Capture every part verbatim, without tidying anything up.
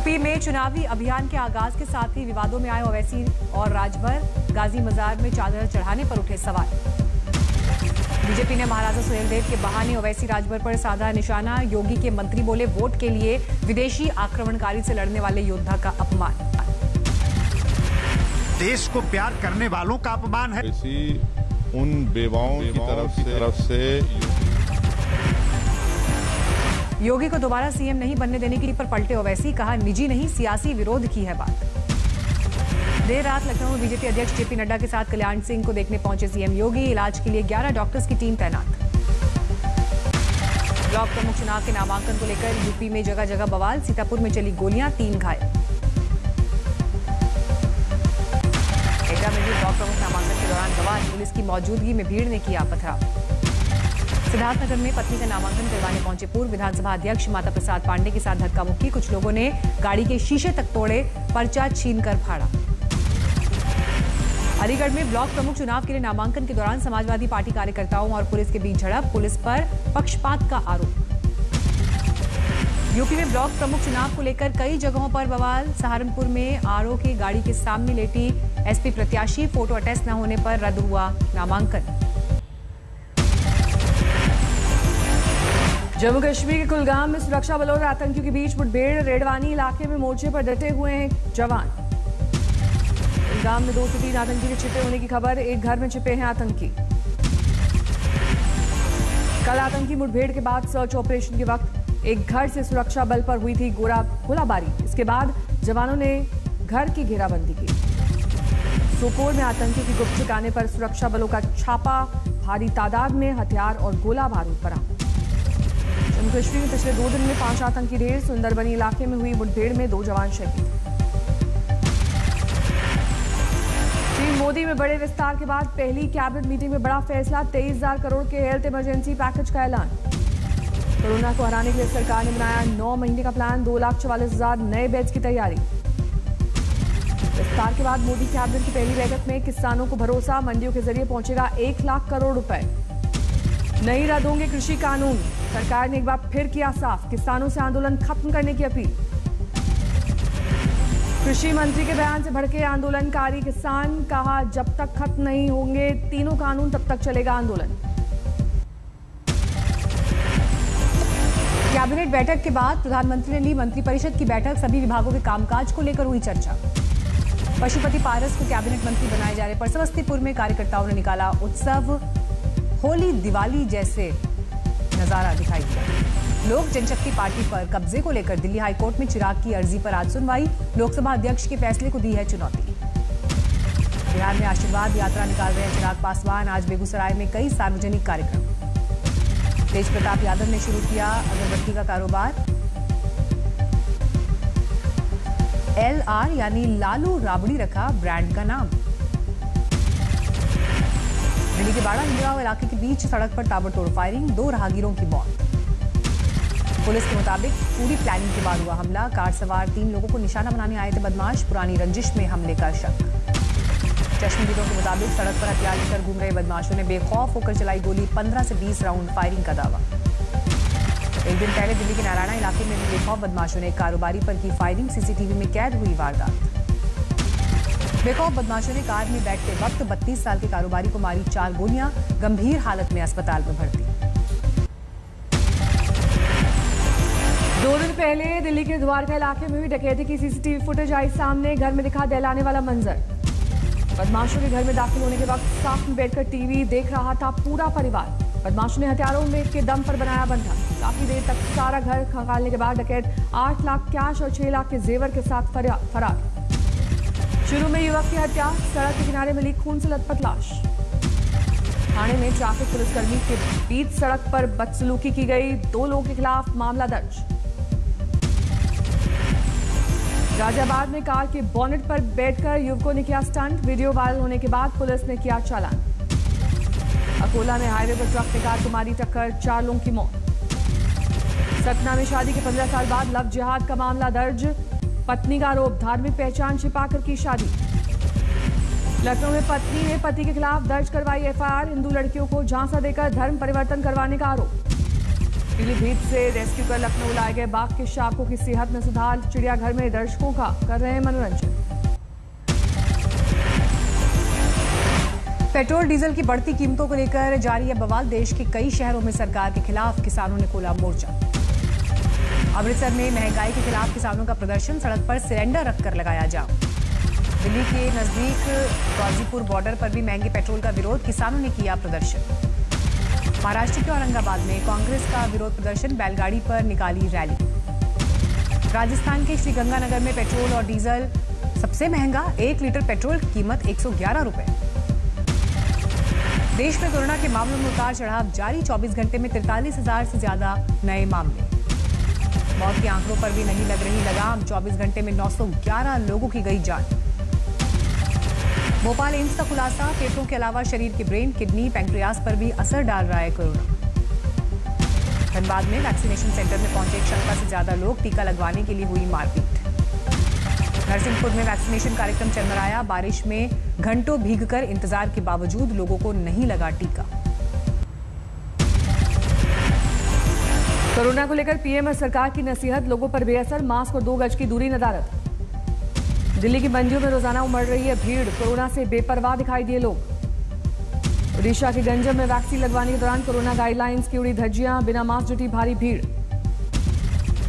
UP में चुनावी अभियान के आगाज के साथ ही विवादों में आए ओवैसी और राजभर, गाजी मजार में चादर चढ़ाने पर उठे सवाल। बीजेपी ने महाराजा सुहेलदेव के बहाने ओवैसी राजभर पर साधा निशाना। योगी के मंत्री बोले, वोट के लिए विदेशी आक्रमणकारी से लड़ने वाले योद्धा का अपमान, देश को प्यार करने वालों का अपमान है। उन बेवाओं की तरफ से, तरफ से योगी को दोबारा सीएम नहीं बनने देने की पर पलटे ओवैसी, कहा निजी नहीं सियासी विरोध की है बात। देर रात लखनऊ में बीजेपी अध्यक्ष जेपी नड्डा के साथ कल्याण सिंह को देखने पहुंचे सीएम योगी। इलाज के लिए ग्यारह डॉक्टर्स की टीम तैनात। ब्लॉक प्रमुख चुनाव के नामांकन को लेकर यूपी में जगह जगह बवाल। सीतापुर में चली गोलियां, तीन घायल। ब्लॉक प्रमुख नामांकन के दौरान गवाह पुलिस की मौजूदगी में भीड़ ने किया पथराव। सिद्धार्थनगर में पत्नी का नामांकन करवाने पहुंचे पूर्व विधानसभा अध्यक्ष माता प्रसाद पांडे के साथ धक्का मुक्की। कुछ लोगों ने गाड़ी के शीशे तक तोड़े, पर्चा छीन कर फाड़ा। अलीगढ़ में ब्लॉक प्रमुख चुनाव के लिए नामांकन के दौरान समाजवादी पार्टी कार्यकर्ताओं और पुलिस के बीच झड़प, पुलिस पर पक्षपात का आरोप। यूपी में ब्लॉक प्रमुख चुनाव को लेकर कई जगहों पर बवाल। सहारनपुर में आरओ के गाड़ी के सामने लेटी एसपी प्रत्याशी, फोटो अटैच न होने पर रद्द हुआ नामांकन। जम्मू कश्मीर के कुलगाम में सुरक्षा बलों और आतंकियों के बीच मुठभेड़। रेडवानी इलाके में मोर्चे पर डटे हुए हैं जवान। कुलगाम में दो से तीन आतंकी के छिपे होने की खबर। एक घर में छिपे हैं आतंकी। कल आतंकी मुठभेड़ के बाद सर्च ऑपरेशन के वक्त एक घर से सुरक्षा बल पर हुई थी गोला गोलाबारी। इसके बाद जवानों ने घर की घेराबंदी की। सोपोर में आतंकी की गुप्त ठिकाने पर सुरक्षा बलों का छापा, भारी तादाद में हथियार और गोला बारूद बरामद। जम्मू कश्मीर में पिछले दो दिन में पांच आतंकी ढेर। सुंदरबनी इलाके में हुई मुठभेड़ में दो जवान शहीद। पीएम मोदी में बड़े विस्तार के बाद पहली कैबिनेट मीटिंग में बड़ा फैसला, तेईस हजार करोड़ के हेल्थ इमरजेंसी पैकेज का ऐलान। कोरोना को हराने के लिए सरकार ने बनाया नौ महीने का प्लान, दो लाख चवालीस हजार नए बैच की तैयारी। विस्तार के बाद मोदी कैबिनेट की पहली बैठक में किसानों को भरोसा, मंडियों के जरिए पहुंचेगा एक लाख करोड़ रुपए। नहीं रद्द होंगे कृषि कानून, सरकार ने एक बार फिर किया साफ, किसानों से आंदोलन खत्म करने की अपील। कृषि मंत्री के बयान से भड़के आंदोलनकारी किसान, कहा जब तक खत्म नहीं होंगे तीनों कानून तब तक चलेगा आंदोलन। कैबिनेट बैठक के बाद प्रधानमंत्री ने ली मंत्रिपरिषद की बैठक, सभी विभागों के कामकाज को लेकर हुई चर्चा। पशुपति पारस को कैबिनेट मंत्री बनाए जाने पर समस्तीपुर में कार्यकर्ताओं ने निकाला उत्सव, होली दिवाली जैसे नजारा दिखाई दिया। लोक जनशक्ति पार्टी पर कब्जे को लेकर दिल्ली हाईकोर्ट में चिराग की अर्जी पर आज सुनवाई, लोकसभा अध्यक्ष के फैसले को दी है चुनौती। बिहार में आशीर्वाद यात्रा निकाल रहे हैं चिराग पासवान, आज बेगूसराय में कई सार्वजनिक कार्यक्रम। तेज प्रताप यादव ने शुरू किया अगरबत्ती का कारोबार। एल आर यानी लालू राबड़ी रखा ब्रांड का नाम। दिल्ली के बाड़ा हिंदुराव इलाके के बीच सड़क पर ताबड़तोड़ फायरिंग, दो राहगीरों की मौत। पुलिस के मुताबिक पूरी प्लानिंग के बाद हुआ हमला, कार सवार तीन लोगों को निशाना बनाने आए थे बदमाश, पुरानी रंजिश में हमले का शक। चश्मदीदों के मुताबिक सड़क पर हथियार लेकर घूम रहे बदमाशों ने बेखौफ होकर चलाई गोली, पंद्रह से बीस राउंड फायरिंग का दावा। एक दिन पहले दिल्ली के नारायणा इलाके में भी बेखौफ बदमाशों ने एक कारोबारी पर की फायरिंग, सीसीटीवी में कैद हुई वारदात। बेखौफ बदमाशों ने कार में बैठते वक्त बत्तीस साल के कारोबारी को मारी चार गोलियां, गंभीर हालत में अस्पताल में भर्ती। दो दिन पहले दिल्ली के द्वारका इलाके में भी डकैती की सीसीटीवी फुटेज आई सामने, घर में दिखा दहलाने वाला मंजर। बदमाशों के घर में दाखिल होने के वक्त साथ में बैठकर टीवी देख रहा था पूरा परिवार। बदमाशों ने हथियारों में के दम पर बनाया बंधक, काफी देर तक सारा घर खंगालने के बाद डकैत आठ लाख कैश और छह लाख के जेवर के साथ फरार। शुरू में युवक की हत्या, सड़क के किनारे मिली खून से लथपथ लाश। थाने में ट्रैफिक पुलिसकर्मी के बीच सड़क पर बदसलूकी की गई, दो लोगों के खिलाफ मामला दर्ज। गाजियाबाद में कार के बोनेट पर बैठकर युवकों ने किया स्टंट, वीडियो वायरल होने के बाद पुलिस ने किया चालान। अकोला में हाईवे पर ट्रक ने कार को मारी टक्कर, चार लोगों की मौत। सतना में शादी के पंद्रह साल बाद लव जिहाद का मामला दर्ज, पत्नी का आरोप धार्मिक पहचान छिपाकर की शादी। लखनऊ में पत्नी ने पति के खिलाफ दर्ज करवाई एफ आई आर, हिंदू लड़कियों को झांसा देकर धर्म परिवर्तन करवाने का आरोप। पीलीभीत से रेस्क्यू कर लखनऊ लाए गए बाघ के शावकों की सेहत में सुधार, चिड़ियाघर में दर्शकों का कर रहे हैं मनोरंजन। पेट्रोल डीजल की बढ़ती कीमतों को लेकर जारी है बवाल, देश के कई शहरों में सरकार के खिलाफ किसानों ने खोला मोर्चा। अमृतसर में महंगाई के खिलाफ किसानों का प्रदर्शन, सड़क पर सिलेंडर रखकर लगाया जाम। दिल्ली के नजदीक गाजीपुर बॉर्डर पर भी महंगे पेट्रोल का विरोध, किसानों ने किया प्रदर्शन। महाराष्ट्र के औरंगाबाद में कांग्रेस का विरोध प्रदर्शन, बैलगाड़ी पर निकाली रैली। राजस्थान के श्रीगंगानगर में पेट्रोल और डीजल सबसे महंगा, एक लीटर पेट्रोल की कीमत एक सौ ग्यारह रुपए। देश में कोरोना के मामलों में उतार चढ़ाव जारी, चौबीस घंटे में तिरतालीस हजार से ज्यादा नए मामले। मौत के आंकड़ों पर भी नहीं लग रही लगाम, चौबीस घंटे में नौ सौ ग्यारह लोगों की गई जान। भोपाल एम्स का खुलासा, फेफड़ों के अलावा शरीर के ब्रेन, किडनी, पैंक्रियास पर भी असर डाल रहा है कोरोना। धनबाद में वैक्सीनेशन सेंटर में पहुंचे एक क्षमता से ज्यादा लोग, टीका लगवाने के लिए हुई मारपीट। नरसिंहपुर में वैक्सीनेशन कार्यक्रम चरमराया, बारिश में घंटों भीगकर इंतजार के बावजूद लोगों को नहीं लगा टीका। कोरोना को लेकर पीएम और सरकार की नसीहत, लोगों पर बेअसर, मास्क और दो गज की दूरी नदारत। दिल्ली की मंडियों में रोजाना उमड़ रही है भीड़, कोरोना से बेपरवाह दिखाई दिए लोग। उड़ीसा के गंजम में वैक्सीन लगवाने के दौरान कोरोना गाइडलाइंस की उड़ी धज्जियां, बिना मास्क जुटी भारी भीड़।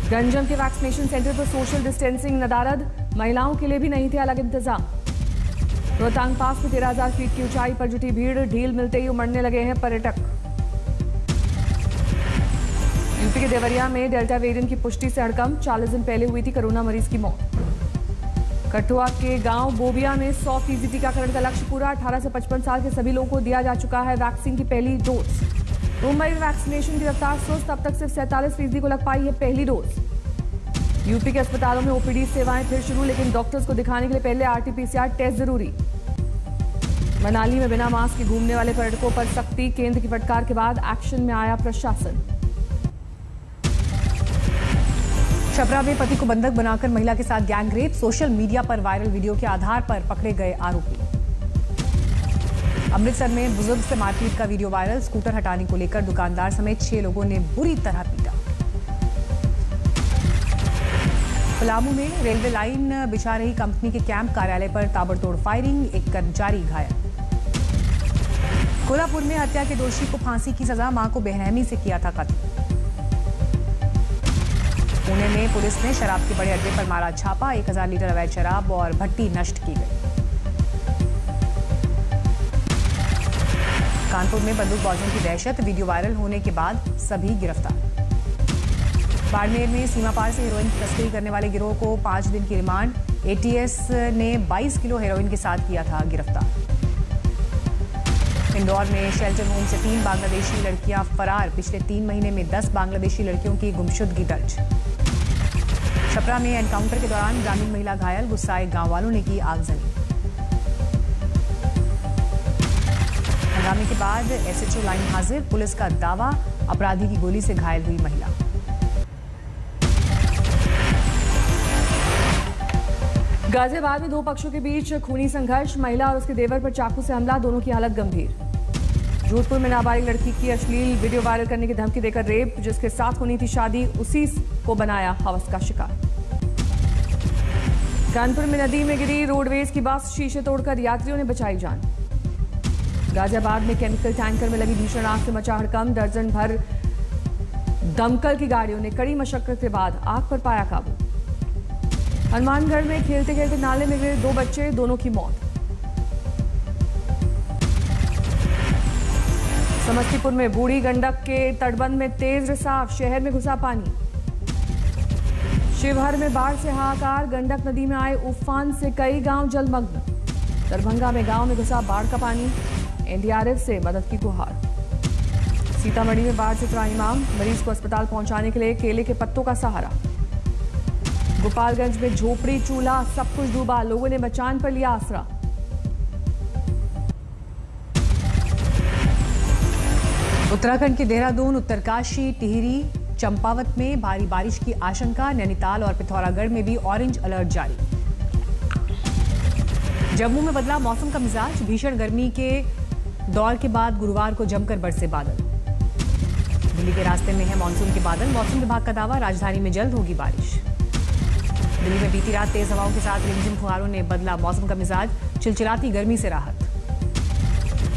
गंजम के वैक्सीनेशन सेंटर पर सोशल डिस्टेंसिंग नदारद, महिलाओं के लिए भी नहीं थे अलग इंतजाम। रोहतांग पास में तेरह हजार फीट की ऊंचाई पर जुटी भीड़, ढील मिलते ही उमड़ने लगे हैं पर्यटक। यूपी के देवरिया में डेल्टा वेरिएंट की पुष्टि से हड़कंप, चालीस दिन पहले हुई थी कोरोना मरीज की मौत। कठुआ के गांव बोबिया में सौ फीसदी टीकाकरण का लक्ष्य पूरा, अठारह से पचपन साल के सभी लोगों को दिया जा चुका है वैक्सीन की पहली डोज। मुंबई में वैक्सीनेशन की रफ्तार सुस्त, अब तक सिर्फ सैंतालीस फीसदी को लग पाई है पहली डोज। यूपी के अस्पतालों में ओपीडी सेवाएं फिर शुरू, लेकिन डॉक्टर्स को दिखाने के लिए पहले आरटीपीसीआर टेस्ट जरूरी। मनाली में बिना मास्क के घूमने वाले पर्यटकों पर सख्ती, केंद्र की फटकार के बाद एक्शन में आया प्रशासन। छपरा में पति को बंधक बनाकर महिला के साथ गैंगरेप, सोशल मीडिया पर वायरल वीडियो के आधार पर पकड़े गए आरोपी। अमृतसर में बुजुर्ग से मारपीट का वीडियो वायरल, स्कूटर हटाने को लेकर दुकानदार समेत छह लोगों ने बुरी तरह पीटा। पलामू में रेलवे लाइन बिछा रही कंपनी के कैंप कार्यालय पर ताबड़तोड़ फायरिंग, एक कर्मचारी घायल। कोल्हापुर में हत्या के दोषी को फांसी की सजा, मां को बेरहमी से किया था कत्ल। पुणे में पुलिस ने शराब के बड़े अड्डे पर मारा छापा, एक हजार लीटर अवैध शराब और भट्टी नष्ट की गई। कानपुर में बंदूकबाजों की दहशत, वीडियो वायरल होने के बाद सभी गिरफ्तार। बाड़मेर में सीमा पार से हेरोइन की तस्करी करने वाले गिरोह को पांच दिन की रिमांड, एटीएस ने बाईस किलो हेरोइन के साथ किया था गिरफ्तार। इंदौर में शेल्टर होम से तीन बांग्लादेशी लड़कियां फरार, पिछले तीन महीने में दस बांग्लादेशी लड़कियों की गुमशुदगी दर्ज। छपरा में एनकाउंटर के दौरान ग्रामीण महिला घायल, गुस्साए गांव वालों ने की आगजनी। हंगामे के बाद एसएचओ लाइन हाजिर, पुलिस का दावा, अपराधी की गोली से घायल हुई महिला। गाजियाबाद में दो पक्षों के बीच खूनी संघर्ष, महिला और उसके देवर पर चाकू से हमला, दोनों की हालत गंभीर। जोधपुर में नाबालिग लड़की की अश्लील वीडियो वायरल करने की धमकी देकर रेप, जिसके साथ होनी थी शादी उसी को बनाया हवस का शिकार। कानपुर में नदी में गिरी रोडवेज की बस, शीशे तोड़कर यात्रियों ने बचाई जान। गाजियाबाद में केमिकल टैंकर में लगी भीषण आग से मचा हड़कंप, दर्जन भर दमकल की गाड़ियों ने कड़ी मशक्कत के बाद आग पर पाया काबू। हनुमानगढ़ में खेलते खेलते नाले में गिरे दो बच्चे, दोनों की मौत। समस्तीपुर में बूढ़ी गंडक के तटबंध में तेज रिसाव, शहर में घुसा पानी। शिवहर में बाढ़ से हाहाकार, गंडक नदी में आए उफान से कई गांव जलमग्न। दरभंगा में गांव में घुसा बाढ़ का पानी, एनडीआरएफ से मदद की गुहार। सीतामढ़ी में बाढ़ से त्राही मांग, मरीज को अस्पताल पहुंचाने के लिए केले के पत्तों का सहारा। गोपालगंज में झोपड़ी, चूल्हा सब कुछ डूबा, लोगों ने मचान पर लिया आसरा। उत्तराखंड के देहरादून, उत्तरकाशी, टिहरी, चंपावत में भारी बारिश की आशंका, नैनीताल और पिथौरागढ़ में भी ऑरेंज अलर्ट जारी। जम्मू में बदला मौसम का मिजाज, भीषण गर्मी के दौर के बाद गुरुवार को जमकर बरसे बादल। दिल्ली के रास्ते में है मानसून के बादल। मौसम विभाग का दावा, राजधानी में जल्द होगी बारिश। दिल्ली में बीती रात तेज हवाओं के साथ रिमझिम फुहारों ने बदला मौसम का मिजाज, चिलचिलाती गर्मी से राहत।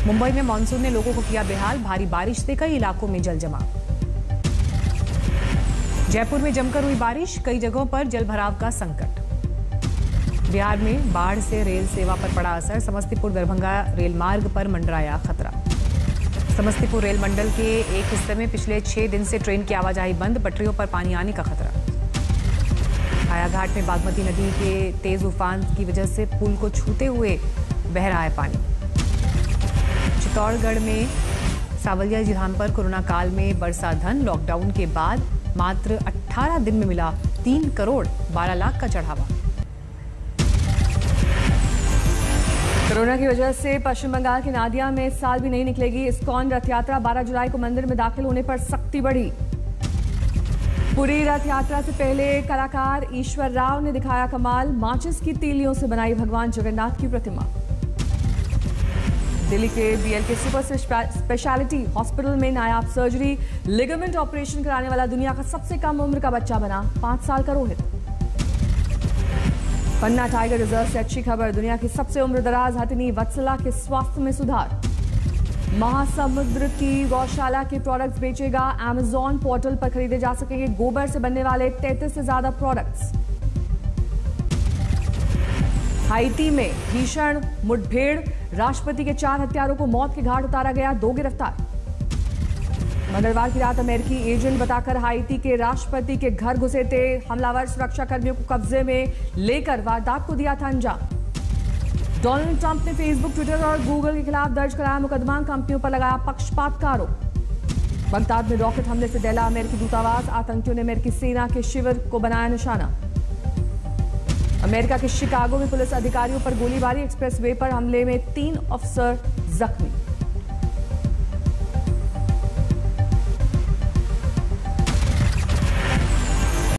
मुंबई में मानसून ने लोगों को किया बेहाल, भारी बारिश से कई इलाकों में जल जमा। जयपुर में जमकर हुई बारिश, कई जगहों पर जलभराव का संकट। बिहार में बाढ़ से रेल सेवा पर पड़ा असर, समस्तीपुर दरभंगा रेल मार्ग पर मंडराया खतरा। समस्तीपुर रेल मंडल के एक हिस्से में पिछले छह दिन से ट्रेन की आवाजाही बंद, पटरियों पर पानी आने का खतरा। हायाघाट में बागमती नदी के तेज उफान की वजह से पुल को छूते हुए बह रहा है पानी। चित्तौड़गढ़ में सावलिया जिहान पर कोरोना काल में बरसा धन, लॉकडाउन के बाद मात्र अठारह दिन में मिला तीन करोड़ बारह लाख का चढ़ावा। कोरोना की वजह से पश्चिम बंगाल के नादिया में इस साल भी नहीं निकलेगी इस्कॉन रथ यात्रा, बारह जुलाई को मंदिर में दाखिल होने पर सख्ती बढ़ी। पूरी रथ यात्रा से पहले कलाकार ईश्वर राव ने दिखाया कमाल, माचिस की तीलियों से बनाई भगवान जगन्नाथ की प्रतिमा। दिल्ली के बीएल के सुपर स्पेशलिटी हॉस्पिटल में नायाब सर्जरी, लिगामेंट ऑपरेशन कराने वाला दुनिया का सबसे कम उम्र का बच्चा बना पांच साल का रोहित। पन्ना टाइगर रिजर्व से अच्छी खबर, दुनिया की सबसे उम्रदराज हथिनी वत्सला के स्वास्थ्य में सुधार। महासमुद्र की गौशाला के प्रोडक्ट्स बेचेगा अमेज़न पोर्टल पर, खरीदे जा सकेंगे गोबर से बनने वाले तैंतीस से ज्यादा प्रोडक्ट्स। हाइटी में भीषण मुठभेड़, राष्ट्रपति के चार हत्यारों को मौत के घाट उतारा गया, दो गिरफ्तार। मंगलवार की रात अमेरिकी एजेंट बताकर हाइटी के राष्ट्रपति के घर घुसे थे हमलावर, सुरक्षाकर्मियों को कब्जे में लेकर वारदात को दिया था अंजाम। डोनाल्ड ट्रंप ने फेसबुक, ट्विटर और गूगल के खिलाफ दर्ज कराया मुकदमा, कंपनियों पर लगाया पक्षपात का आरोप। बगदाद में रॉकेट हमले से दहला अमेरिकी दूतावास, आतंकियों ने अमेरिकी सेना के शिविर को बनाया निशाना। अमेरिका के शिकागो में पुलिस अधिकारियों पर गोलीबारी, एक्सप्रेस वे पर हमले में तीन अफसर जख्मी।